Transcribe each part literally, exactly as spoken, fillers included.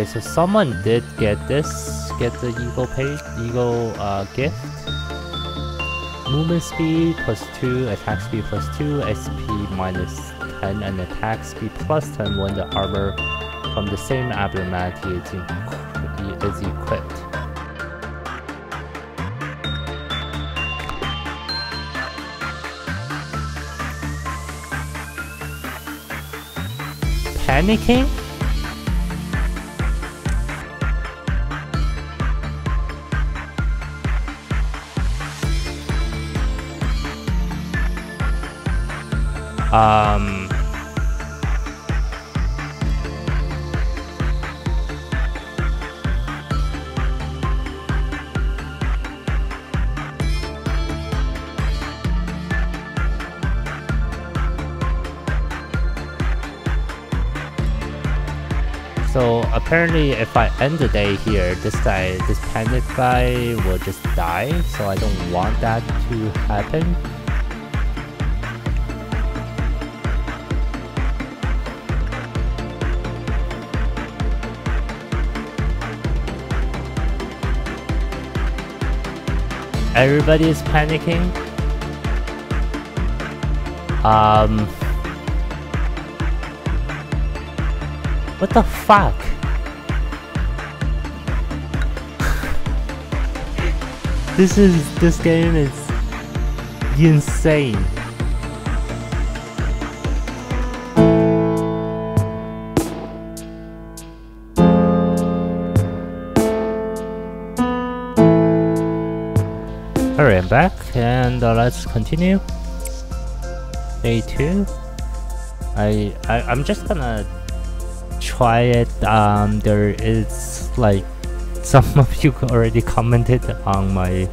Okay, so someone did get this, get the Ego page, Ego uh, gift. Movement speed plus two, attack speed plus two, S P minus ten, and attack speed plus ten when the armor from the same abnormality is, equ is equipped. Panicking? Um... So apparently if I end the day here, this guy, this panic guy will just die, so I don't want that to happen. Everybody is panicking. Um... What the fuck? This is... this game is... insane. Alright, I'm back, and uh, let's continue. Day two. I, I... I'm just gonna... try it. Um, there is like some of you already commented on my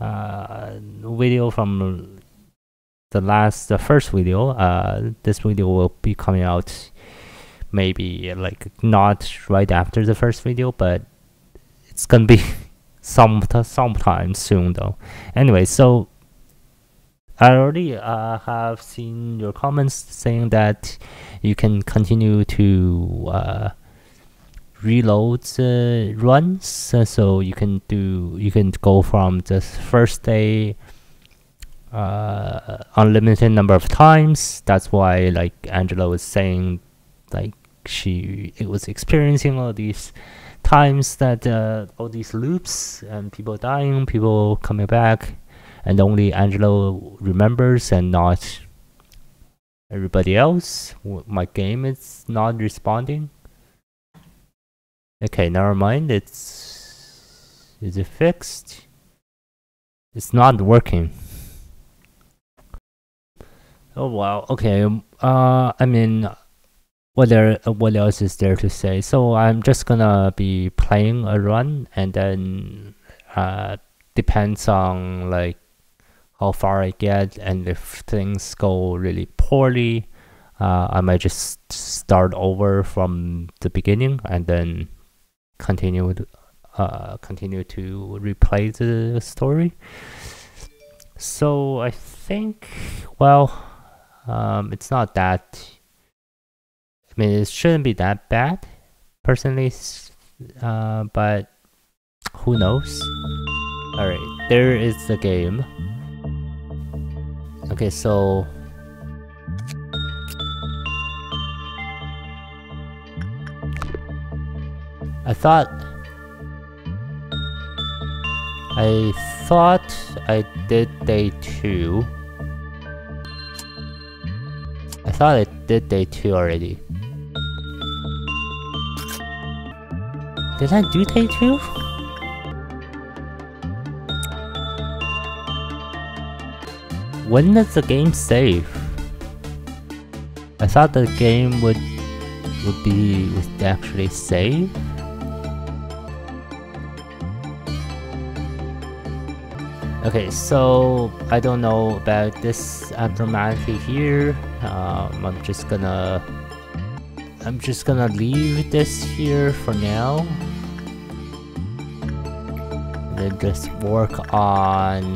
uh, video from the last, the first video. Uh, this video will be coming out maybe like not right after the first video, but it's gonna be some sometime soon though. Anyway, so I already uh, have seen your comments saying that you can continue to uh, reload the runs, uh, so you can do you can go from the first day uh, unlimited number of times. That's why like Angela was saying, like she it was experiencing all these times that uh, all these loops and people dying, people coming back. And only Angela remembers and not everybody else. My game is not responding. Okay, never mind. It's... is it fixed? It's not working. Oh wow, okay. Uh, I mean, what, there, what else is there to say? So I'm just gonna be playing a run and then... Uh, depends on like... how far I get, and if things go really poorly, uh, I might just start over from the beginning and then continue with, uh, continue to replay the story. So I think, well, um, it's not that. I mean, it shouldn't be that bad, personally, uh, but who knows? All right, there is the game. Okay, so I thought I thought I did day two. I thought I did day two already. Did I do day two? When does the game save? I thought the game would would be would actually save. Okay, so I don't know about this abnormality here. Um, I'm just gonna I'm just gonna leave this here for now. And then just work on.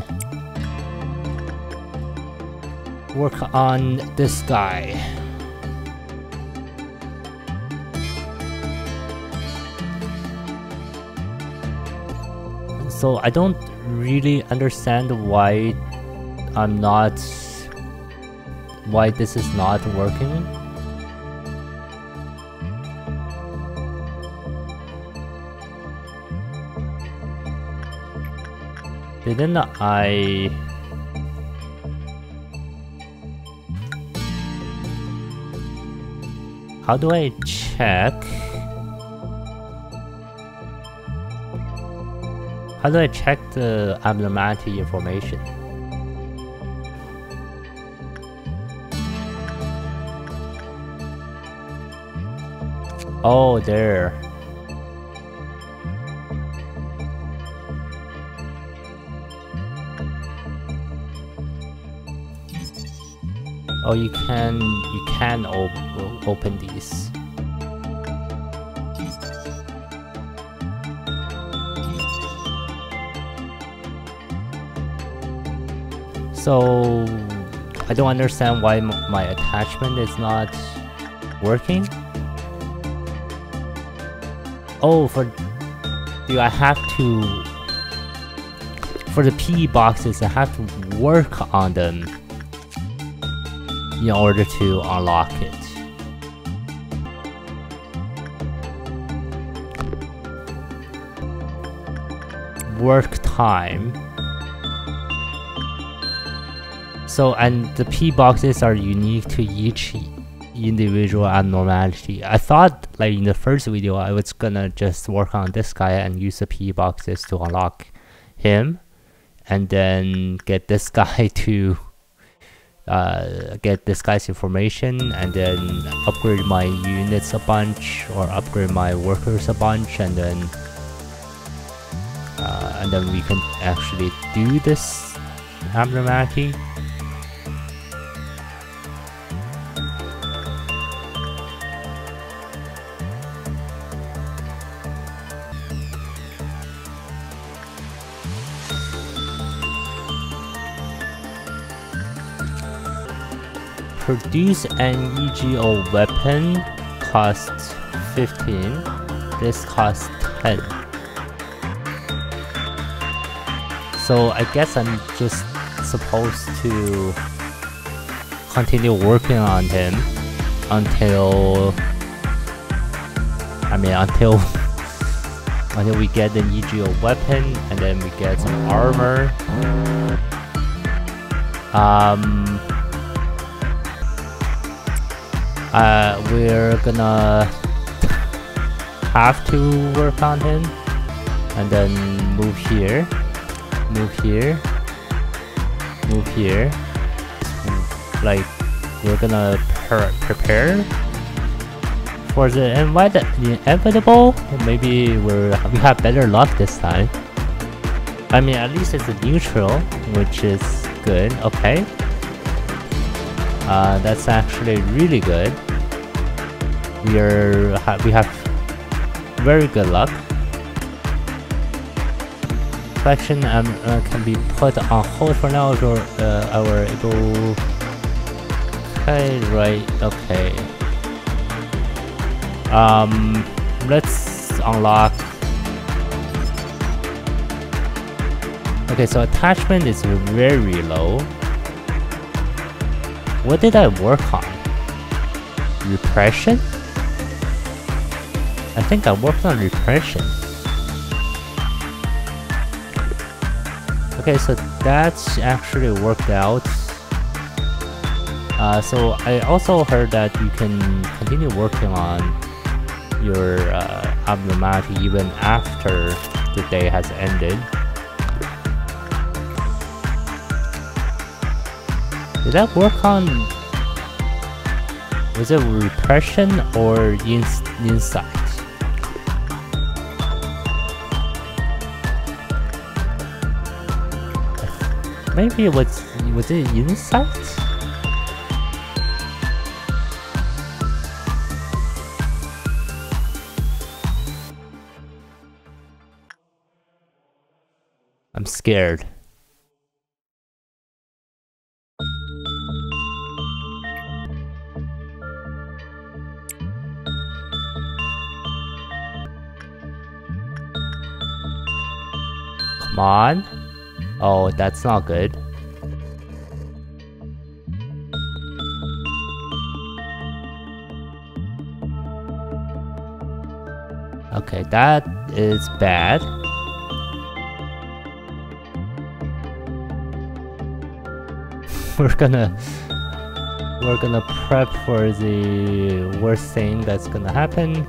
Work on this guy. so I don't really understand why I'm not, why this is not working. Didn't I... How do I check? How do I check the abnormality information? Oh, there. Oh, you can you can op open these. So I don't understand why m my attachment is not working. Oh, for do I have to for the P E boxes? I have to work on them in order to unlock it. Work time. So, and the P boxes are unique to each individual abnormality. I thought, like in the first video, I was gonna just work on this guy and use the P boxes to unlock him, and then get this guy to Uh, get this guy's information and then upgrade my units a bunch or upgrade my workers a bunch, and then uh, and then we can actually do this abnormality. Produce an E G O weapon costs fifteen, this costs ten. So I guess I'm just supposed to continue working on him until, I mean until until we get an E G O weapon, and then we get some armor. Um Uh, we're gonna have to work on him, and then move here, move here, move here. Like, we're gonna prepare for the inevitable. Maybe we're, we have better luck this time. I mean, at least it's a neutral, which is good. Okay. Uh, that's actually really good. We are ha we have very good luck. Collection um, uh, can be put on hold for now. Or uh, our ego. Okay, right. Okay. Um, let's unlock. Okay, so attachment is very low. What did I work on? Repression? I think I worked on repression. Okay, so that's actually worked out. Uh, so I also heard that you can continue working on your uh, abnormality even after the day has ended. Did that work on... Was it repression or ins insight? Maybe it was... Was it insight? I'm scared. Come on. Oh, that's not good. Okay, that is bad. We're gonna... We're gonna prep for the worst thing that's gonna happen.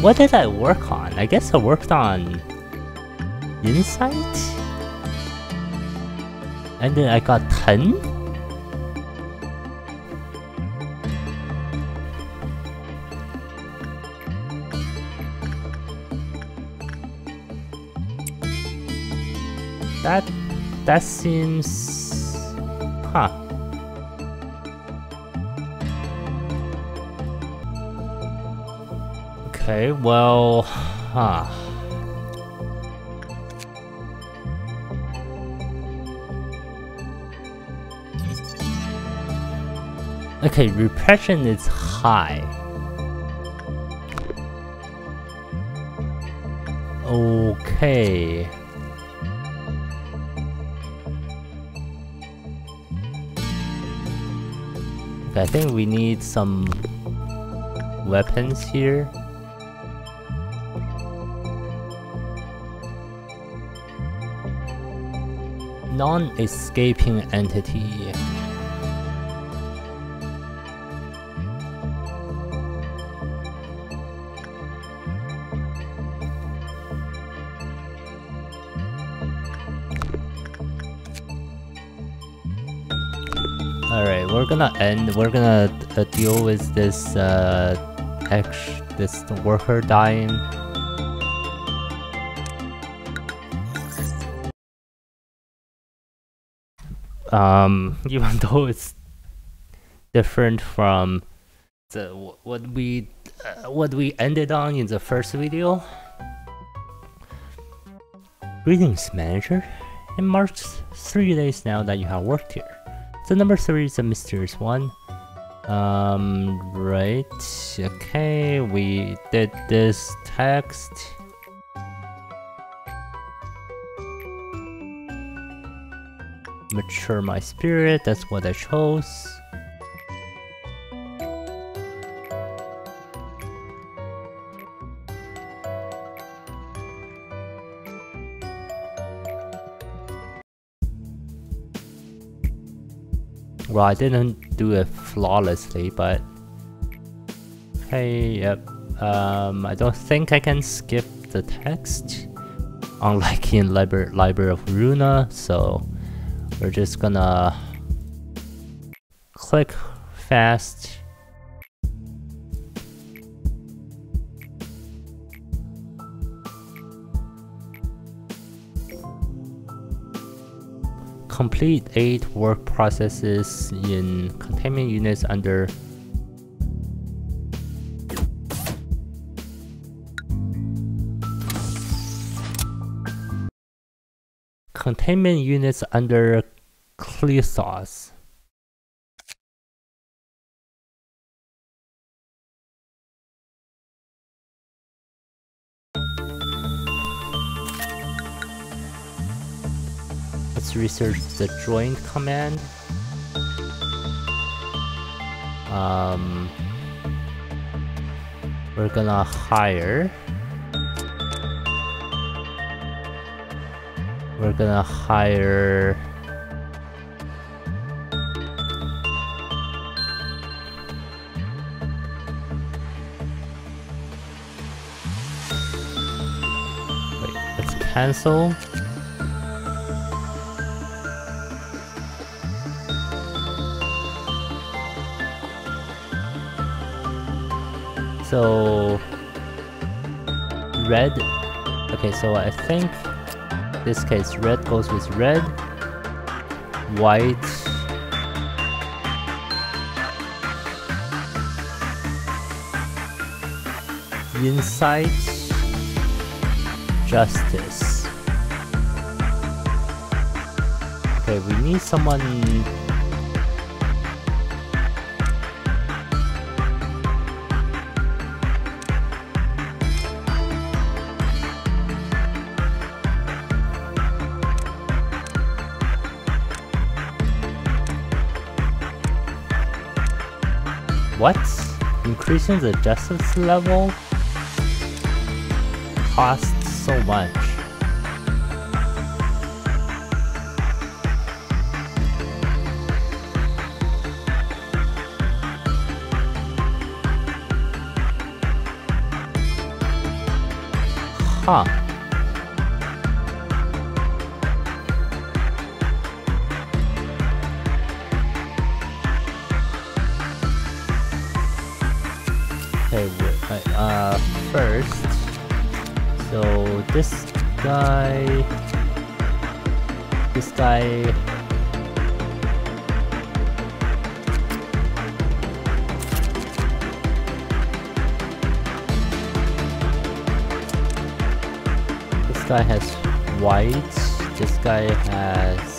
What did I work on? I guess I worked on... Insight? And then I got ten? That... that seems... huh. Okay, well... huh. Okay, repression is high. Okay. I think we need some weapons here. Non-escaping entity. We're gonna end. We're gonna uh, deal with this uh, ex this worker dying. Um, even though it's different from the what we uh, what we ended on in the first video. Greetings, manager. It marks three days now that you have worked here. So number three is a mysterious one. Um, right. Okay, we did this text. Mature my spirit, that's what I chose. Well, I didn't do it flawlessly, but hey, yep. Um, I don't think I can skip the text, unlike in Libra Library of Ruina. So we're just gonna click fast. Complete eight work processes in containment units under containment units under Qliphoth. Research the join command. Um, we're gonna hire. We're gonna hire. Wait, let's cancel. So red, okay, so I think in this case red goes with red, white, insight, justice. Okay, Okay, we need someone... What? Increasing the justice level costs so much. Huh. Okay, wait, uh, first, so this guy, this guy, this guy has white, this guy has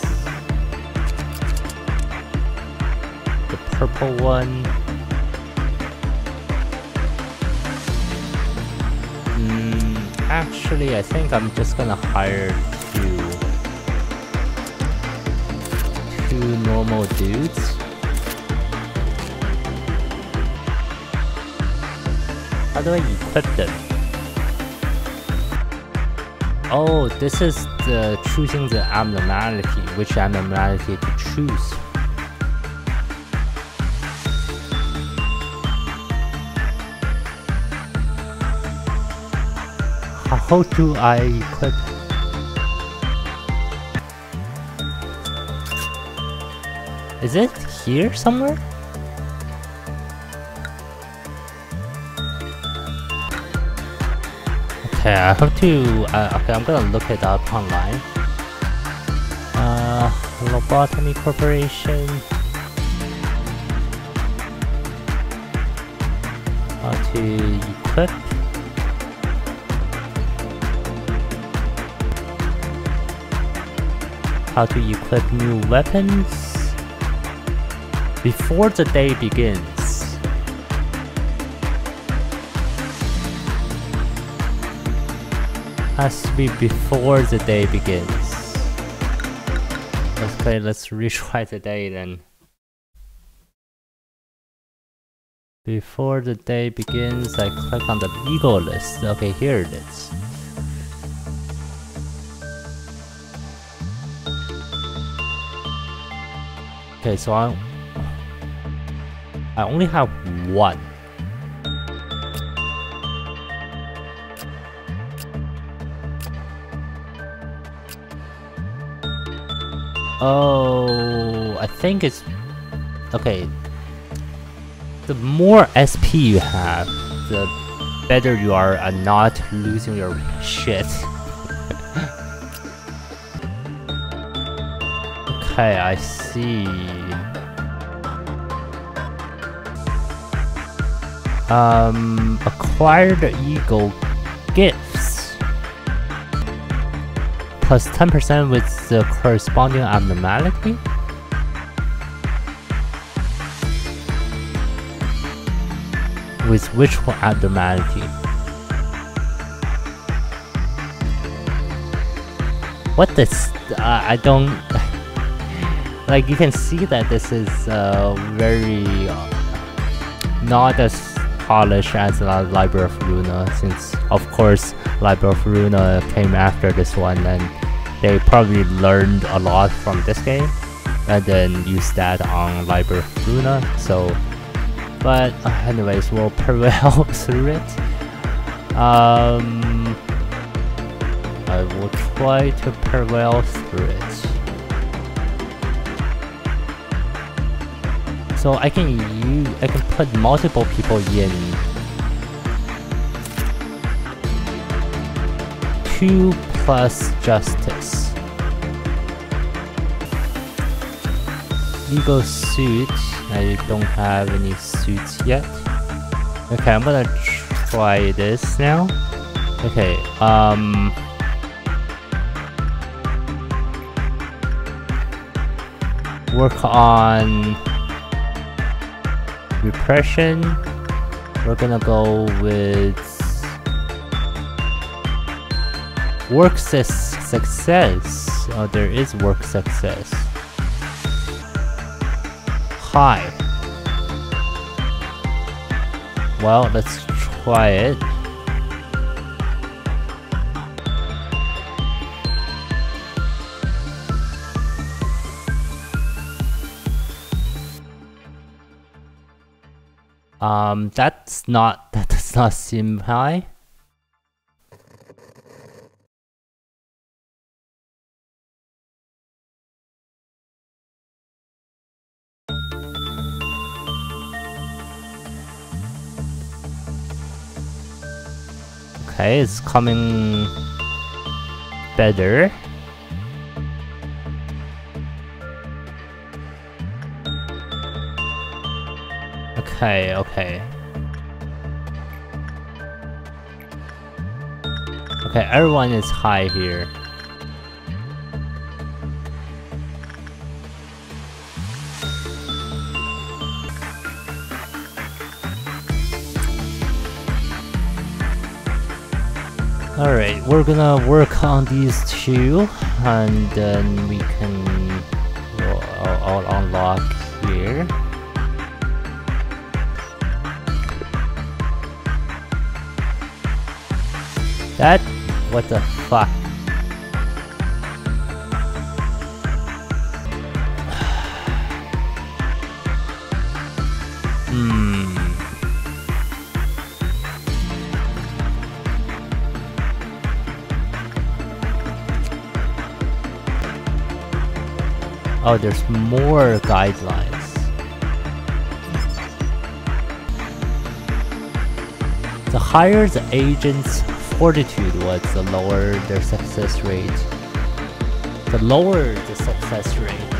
the purple one. Actually, I think I'm just gonna hire two, two normal dudes. How do I equip them? Oh, this is the choosing the abnormality, which abnormality to choose. How do I equip? Is it here somewhere? Okay, I have to. Uh, okay, I'm gonna look it up online. Uh, Lobotomy Corporation. How to equip? How to equip new weapons before the day begins. Has to be before the day begins. Okay, let's retry the day then. Before the day begins, I click on the ego list. Okay, here it is. Okay, so I I only have one. Oh, I think it's okay. The more S P you have, the better you are at not losing your shit. Okay, I see. Um, acquire the ego gifts. Plus ten percent with the corresponding abnormality. With which abnormality? What this? Uh, I don't... Like, you can see that this is uh, very uh, not as polished as uh, Library of Ruina, since of course Library of Ruina came after this one, and they probably learned a lot from this game and then used that on Library of Ruina. So, but uh, anyways, we'll prevail through it. Um, I will try to prevail through it. So I can use, I can put multiple people in two plus justice. Legal suit. I don't have any suits yet. Okay, I'm gonna try this now. Okay. Um. work on repression. We're gonna go with work success. Oh, there is work success. High. Well, let's try it. Um, that's not, that does not seem high. Okay, it's coming better. Okay, okay. Okay, everyone is high here. Alright, we're gonna work on these two, and then we can... Well, I'll, I'll unlock here. That? What the fuck? Hmm. Oh, there's more guidelines. The higher the agent's fortitude was, the lower their success rate. The lower the success rate.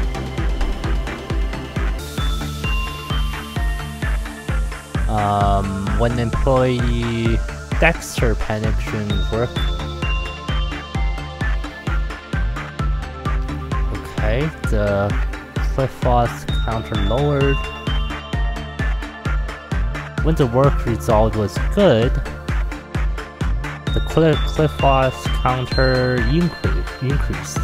Um, when employee Dexter panicked during work. Okay, the Qliphoth counter lowered. When the work result was good, the Qliphoth counter increased.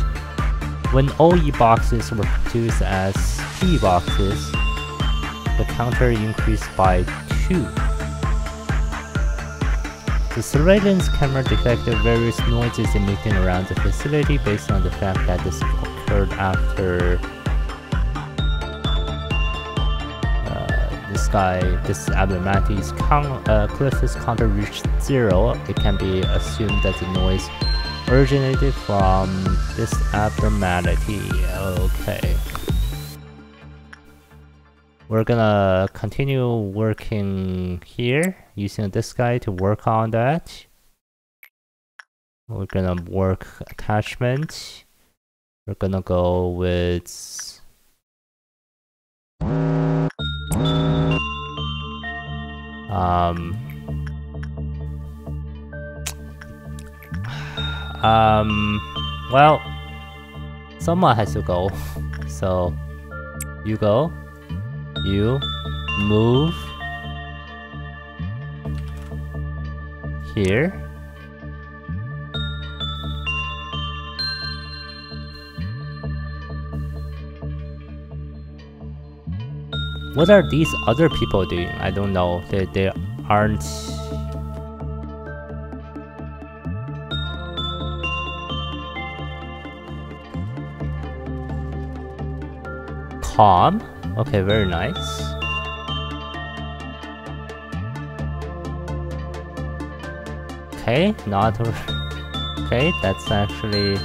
When O E boxes were produced as P boxes, the counter increased by two. The surveillance camera detected various noises emitting around the facility based on the fact that this occurred after Guy, this abnormality's uh, Qliphoth's counter reached zero. It can be assumed that the noise originated from this abnormality. Okay, we're gonna continue working here using this guy to work on that. We're gonna work attachment. We're gonna go with. Um, um, well, someone has to go, so you go, you move here, what are these other people doing? I don't know. They, they aren't... Calm? Okay, very nice. Okay, not... Okay, that's actually...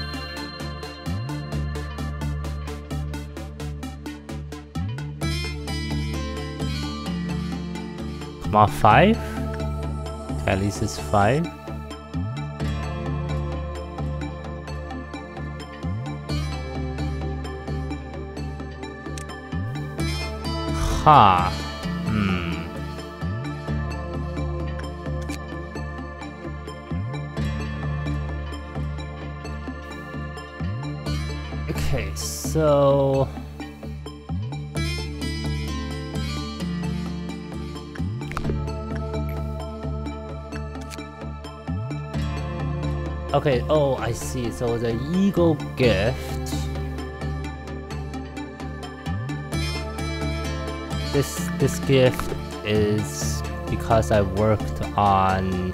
More five? Okay, at least it's five. Ha. Hmm. Okay, so Okay, oh, I see. So the ego gift. This this gift is because I worked on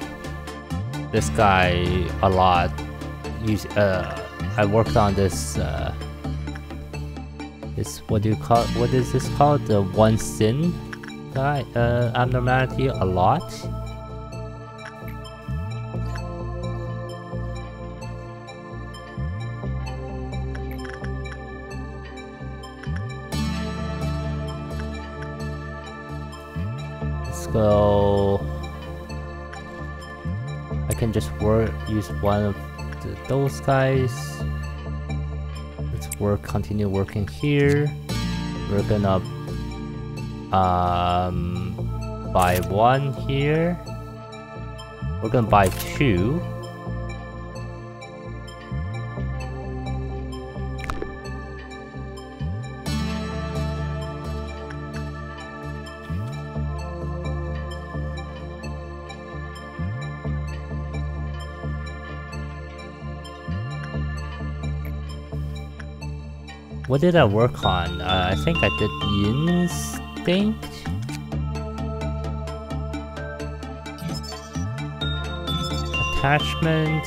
this guy a lot. Uh, I worked on this. Uh, this what do you call? What is this called? The one sin guy uh, abnormality a lot. So I can just work use one of the, those guys. Let's work continue working here. We're gonna um buy one here. We're gonna buy two. What did I work on? Uh, I think I did instinct. Attachment.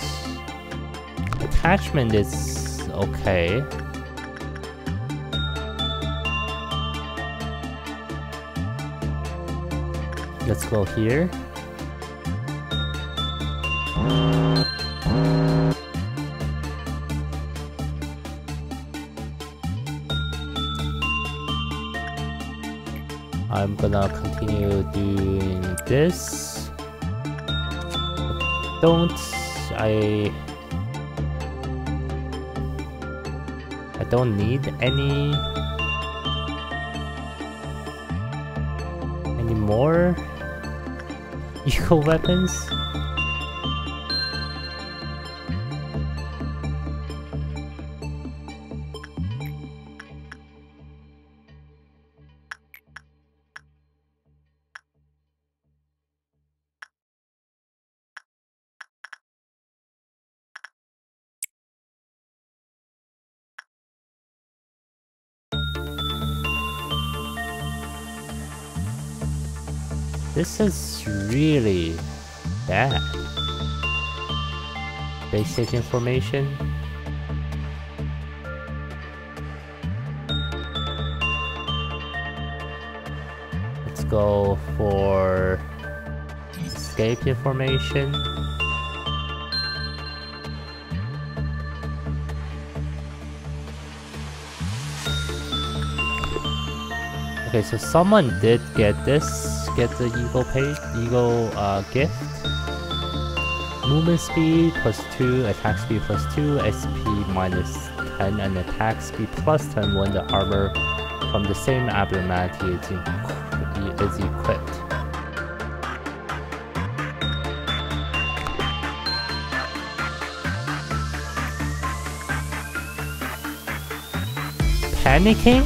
Attachment is okay. Let's go here. I'm gonna continue doing this. Don't I? I don't need any any more eco weapons. This is really bad. Basic information. Let's go for escape information. Okay, so someone did get this. Get the ego page, ego uh, gift. Movement speed plus two, attack speed plus two, S P minus ten, and attack speed plus ten when the armor from the same abnormality is, e is equipped. Panicking?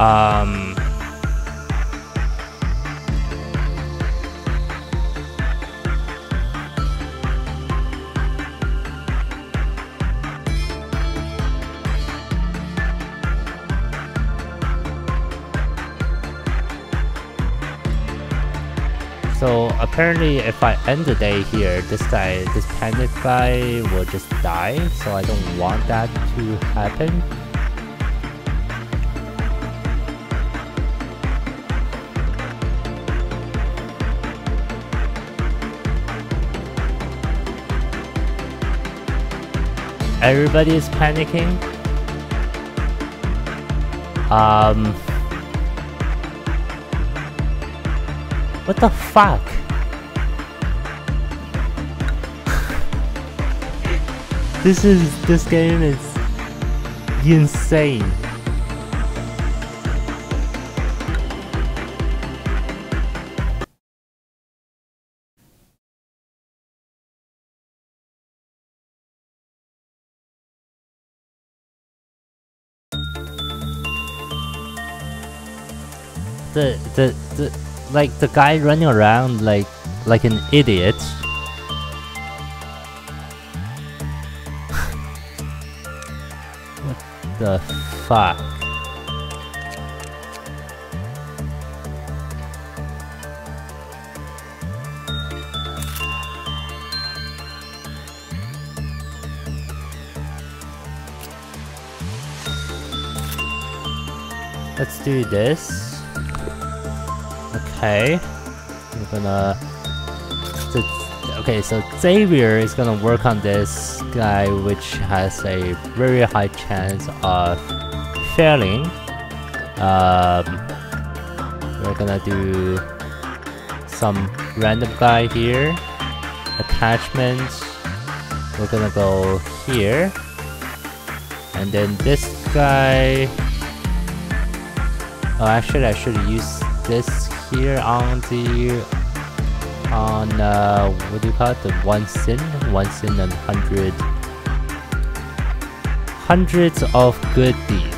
Um, so apparently if I end the day here, this guy, this panic guy will just die, so I don't want that to happen. Everybody is panicking. Um, what the fuck? This is, this game is insane. The, the, the, like the guy running around like, like an idiot. What the fuck? Let's do this. Okay, I'm gonna... Okay, so Xavier is gonna work on this guy, which has a very high chance of failing. Um, we're gonna do some random guy here. Attachments. We're gonna go here. And then this guy... Oh, actually I should use this here on the on uh what do you call it, the one sin one sin and hundred hundreds of good deeds.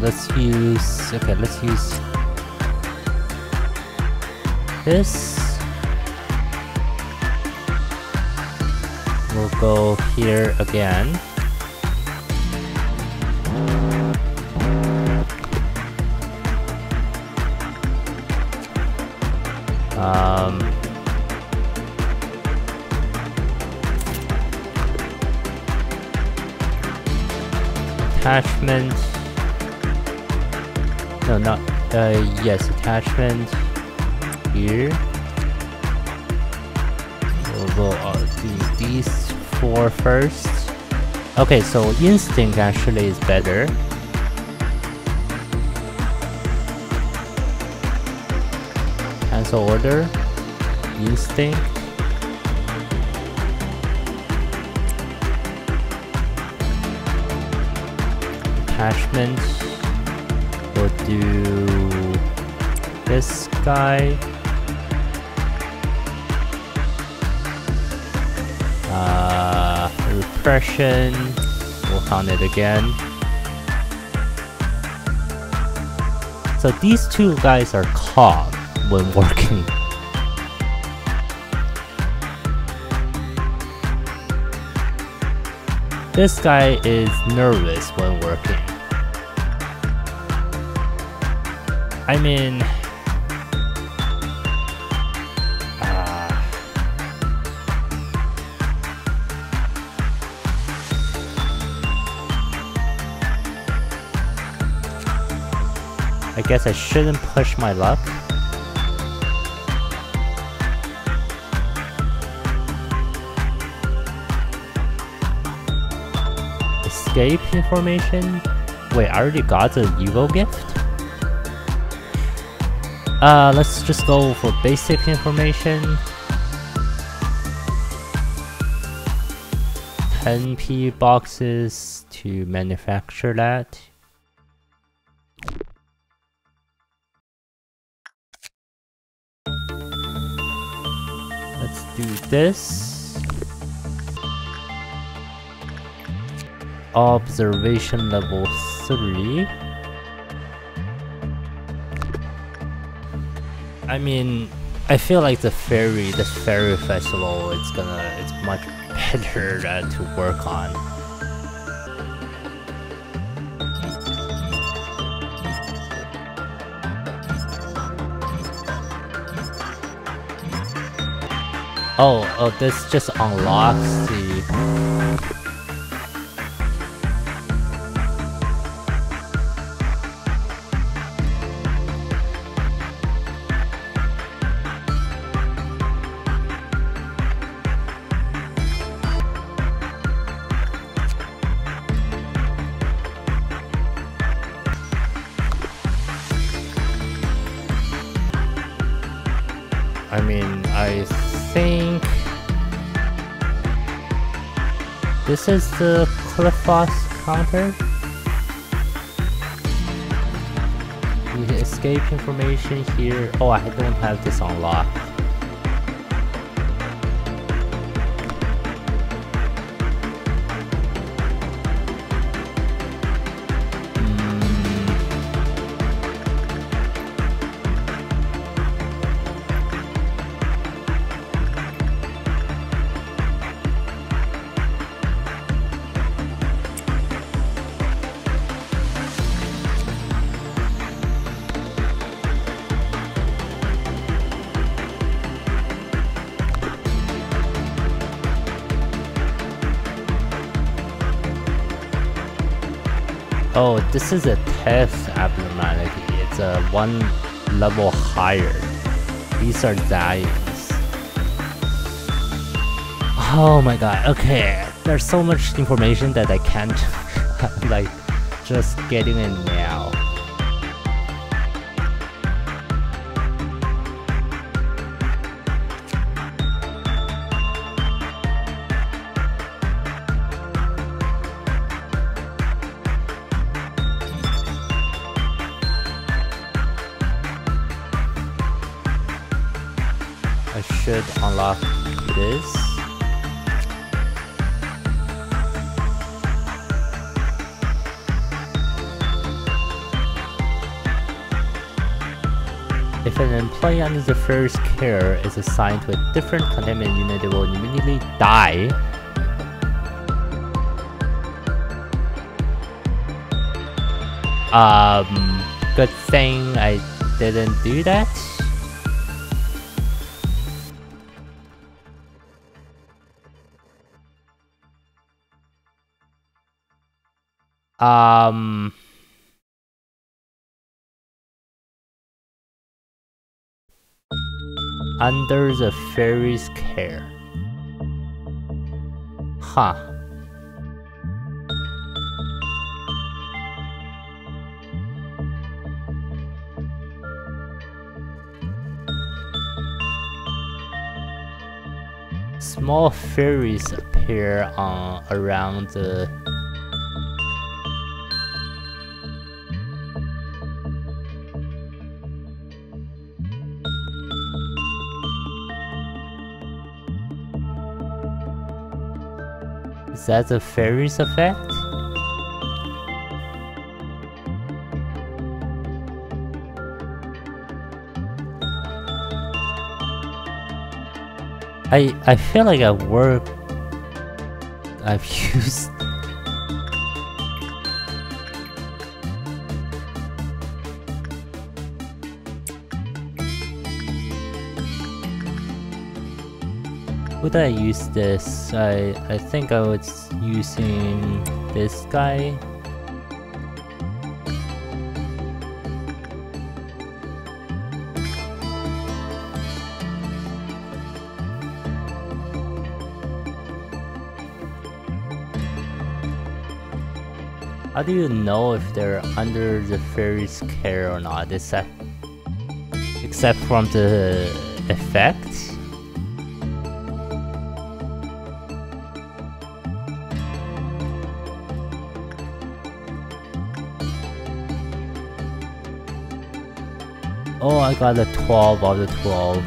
Let's use, okay, let's use this. We'll go here again. Um, attachment. No, not, uh, yes, attachment here. We'll go, uh, do these four first. Okay, so instinct actually is better. Cancel order, instinct. Attachment. We'll do this guy. Uh, repression. We'll hunt it again. So these two guys are caught when working. This guy is nervous when working. I mean, uh, I guess I shouldn't push my luck. Escape information? Wait, I already got the evil gift? Uh, let's just go for basic information. ten P boxes to manufacture that. Let's do this. Observation level three. I mean, I feel like the fairy, the fairy festival, it's gonna, it's much better uh, to work on. Oh, oh, this just unlocks the mean, I think this is the Qliphoth counter. We can escape information here. Oh, I don't have this unlocked. Oh, this is a test abnormality. It's a one level higher. These are diamonds. Oh my god, okay. There's so much information that I can't like just getting it now. Should unlock this. If an employee under the first care is assigned to a different containment unit, they will immediately die. Um, good thing I didn't do that. Um, under the fairy's care. Huh. Small fairies appear on uh, around the Is that the fairies effect? I I feel like at work I've used Would I use this? I I think I was using this guy. How do you know if they're under the fairy's care or not? Except except from the effect. Oh, I got a twelve out of twelve.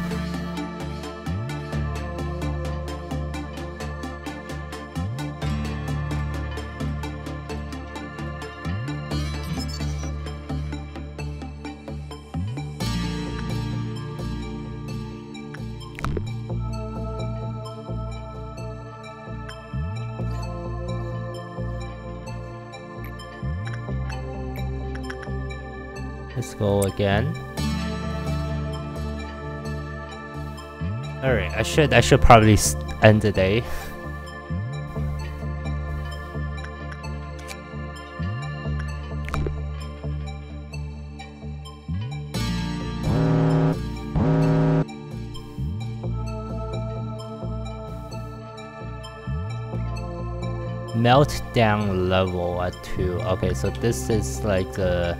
Let's go again. Alright, I should I should probably end the day. Meltdown level at two. Okay, so this is like the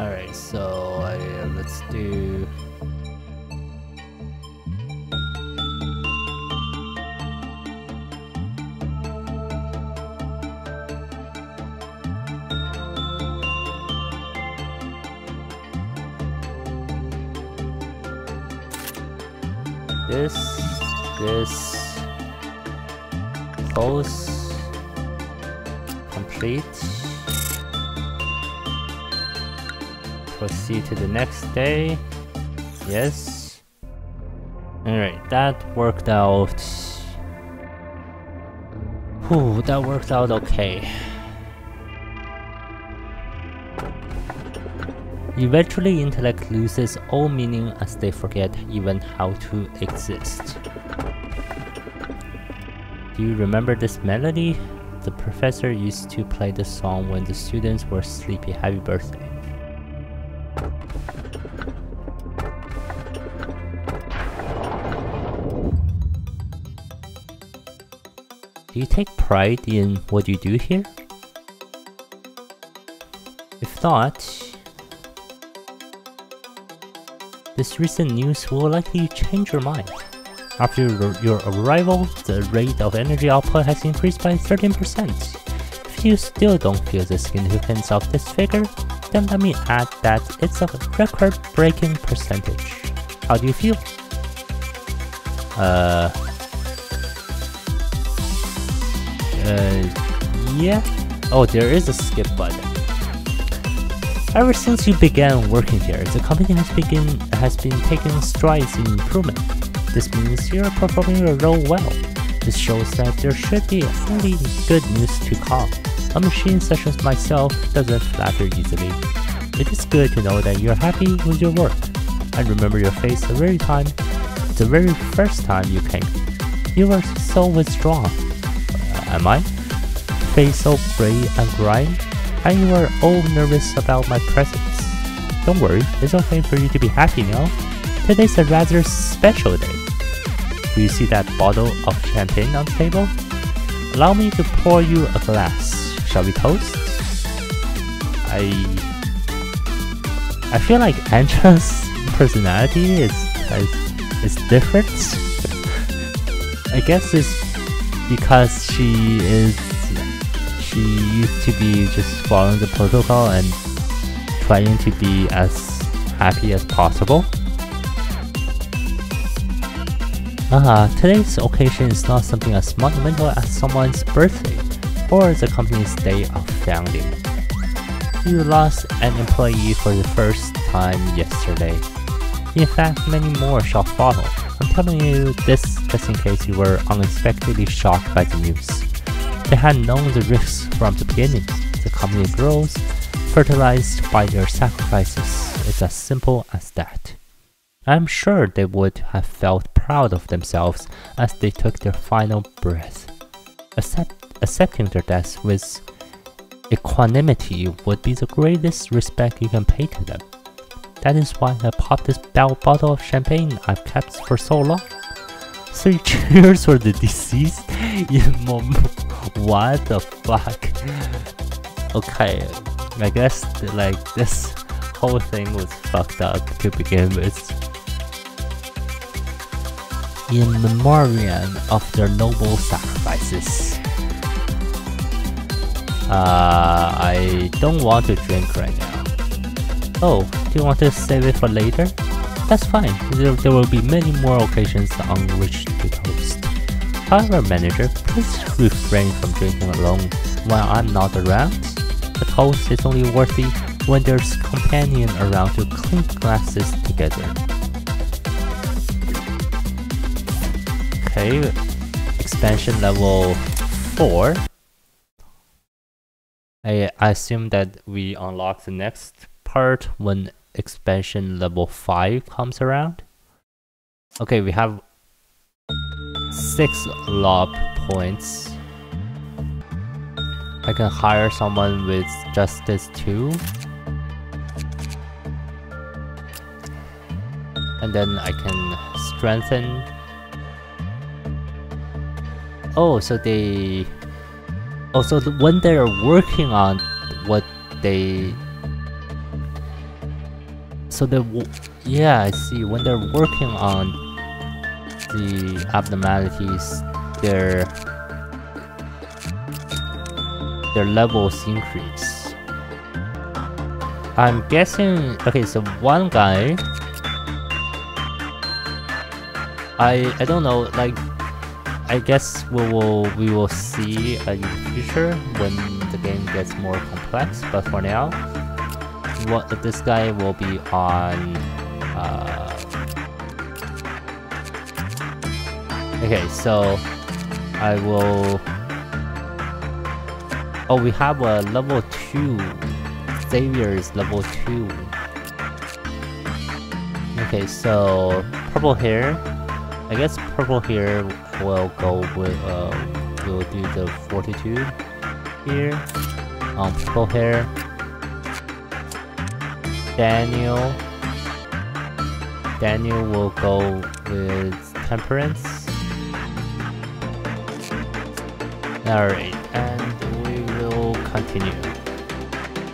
Alright, so I, uh, let's do... This, this, close, complete, proceed to the next day, yes. Alright, that worked out, whew, that worked out okay. Eventually, intellect loses all meaning as they forget even how to exist. Do you remember this melody? The professor used to play the song when the students were sleepy. Happy birthday. Do you take pride in what you do here? If not, this recent news will likely change your mind. After your arrival, the rate of energy output has increased by thirteen percent. If you still don't feel the significance of this figure, then let me add that it's a record-breaking percentage. How do you feel? Uh... Uh... Yeah? Oh, there is a skip button. Ever since you began working here, the company has, begin, has been taking strides in improvement. This means you are performing your role well. This shows that there should be only good news to come. A machine such as myself doesn't flatter easily. It is good to know that you are happy with your work. I remember your face the very time, the very first time you came. You were so withdrawn. Uh, am I? Face so brave and grind? And you are all nervous about my presence. Don't worry, it's okay for you to be happy now. Today's a rather special day. Do you see that bottle of champagne on the table? Allow me to pour you a glass. Shall we toast? I... I feel like Angela's personality is... is different. I guess it's because she is... she used to be just following the protocol and trying to be as happy as possible. Ah, today's occasion is not something as monumental as someone's birthday or the company's day of founding. You lost an employee for the first time yesterday. In fact, many more shall follow. I'm telling you this just in case you were unexpectedly shocked by the news. They had known the risks from the beginning. The company grows, fertilized by their sacrifices. It's as simple as that. I'm sure they would have felt proud of themselves as they took their final breath. Accept, accepting their deaths with equanimity would be the greatest respect you can pay to them. That is why I popped this bottle of champagne I've kept for so long. Three cheers for the deceased. What the fuck? Okay, I guess like this whole thing was fucked up to begin with. In memoriam of their noble sacrifices. Uh, I don't want to drink right now. Oh, do you want to save it for later? That's fine, there, there will be many more occasions on which to toast. However, manager, please refrain from drinking alone while I'm not around. The toast is only worthy when there's companion around to clink glasses together. Okay, expansion level four. I, I assume that we unlock the next part when expansion level five comes around. Okay, we have six lob points. I can hire someone with justice two, and then I can strengthen. Oh, so they also, oh, when they're working on what they so the yeah, I see. When they're working on the abnormalities, their their levels increase. I'm guessing. Okay, so one guy. I I don't know. Like, I guess we will we will see uh, in the future when the game gets more complex. But for now, what this guy will be on. Uh, okay, so I will. Oh, we have a level two. Xavier is level two. Okay, so purple hair. I guess purple hair will go with. Uh, we'll do the fortitude here on um, purple hair. Daniel. Daniel will go with temperance. Alright, and we will continue.